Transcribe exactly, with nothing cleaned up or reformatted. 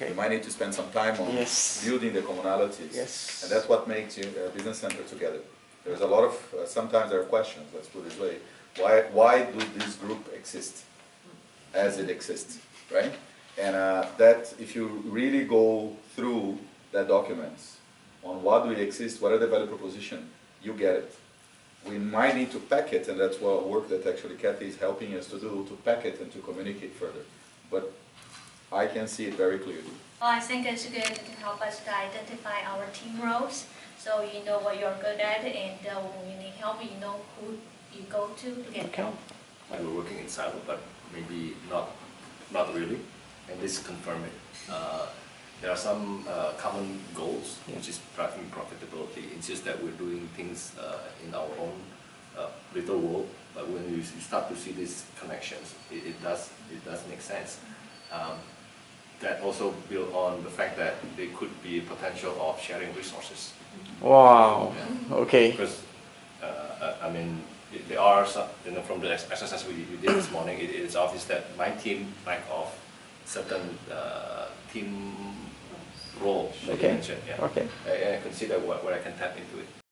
Okay. You might need to spend some time on yes. building the commonalities. Yes. And that's what makes you a business center together. There's a lot of, uh, sometimes there are questions, let's put it this way. Why, why do this group exist as it exists, right? And uh, that, if you really go through that documents on what do we exist, what are the value proposition, you get it. We might need to pack it, and that's what work that actually Kathy is helping us to do, to pack it and to communicate further. But I can see it very clearly. Well, I think it's good to help us to identify our team roles, so you know what you're good at, and uh, when you need help, you know who you go to to get help. We were working in silo, but maybe not, not really, and this confirmed it. Uh, there are some uh, common goals, yeah. which is driving profitability. It's just that we're doing things uh, in our own uh, little world, but when you start to see these connections, it, it does it does make sense. Um, that also built on the fact that there could be a potential of sharing resources. Wow. Yeah. Okay. Because uh, I mean, there are some, you know, from the exercise we, we did this morning, it is obvious that my team lack of certain uh, team roles. Okay. Mentioned, yeah. Okay. I, I consider what, what I can tap into it.